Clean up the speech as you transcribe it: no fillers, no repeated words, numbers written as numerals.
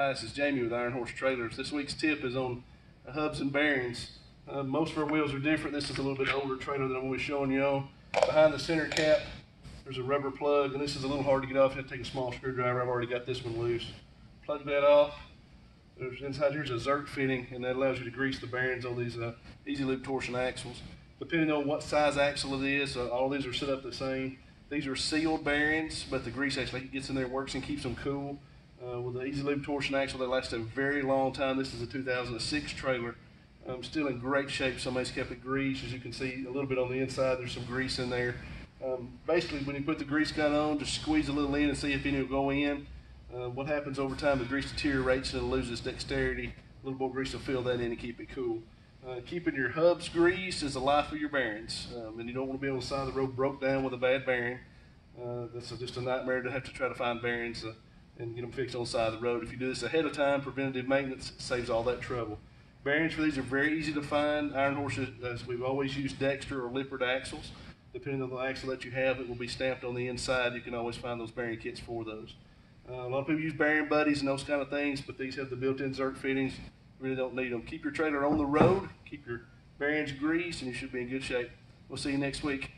Hi, this is Jamie with Iron Horse Trailers. This week's tip is on hubs and bearings. Most of our wheels are different. This is a little bit older trailer that I'm always showing you on. Behind the center cap, there's a rubber plug, and this is a little hard to get off. You have to take a small screwdriver. I've already got this one loose. Plug that off. Inside here's a Zerk fitting, and that allows you to grease the bearings on these easy loop torsion axles. Depending on what size axle it is, all these are set up the same. These are sealed bearings, but the grease actually gets in there, works, and keeps them cool. With the easy loop torsion axle, that lasts a very long time. This is a 2006 trailer. Still in great shape. Somebody's kept it greased. As you can see, a little bit on the inside, there's some grease in there. Basically, when you put the grease gun on, just squeeze a little in and see if any will go in. What happens over time, the grease deteriorates and it loses dexterity. A little more grease will fill that in and keep it cool. Keeping your hubs greased is the life of your bearings. And you don't want to be on the side of the road broke down with a bad bearing. That's just a nightmare to have to try to find bearings and get them fixed on the side of the road. If you do this ahead of time, preventative maintenance saves all that trouble. Bearings for these are very easy to find. Iron Horses, as we've always used Dexter or Lippert axles. Depending on the axle that you have, it will be stamped on the inside. You can always find those bearing kits for those. A lot of people use bearing buddies and those kind of things, but these have the built-in Zerk fittings. You really don't need them. Keep your trailer on the road, keep your bearings greased, and you should be in good shape. We'll see you next week.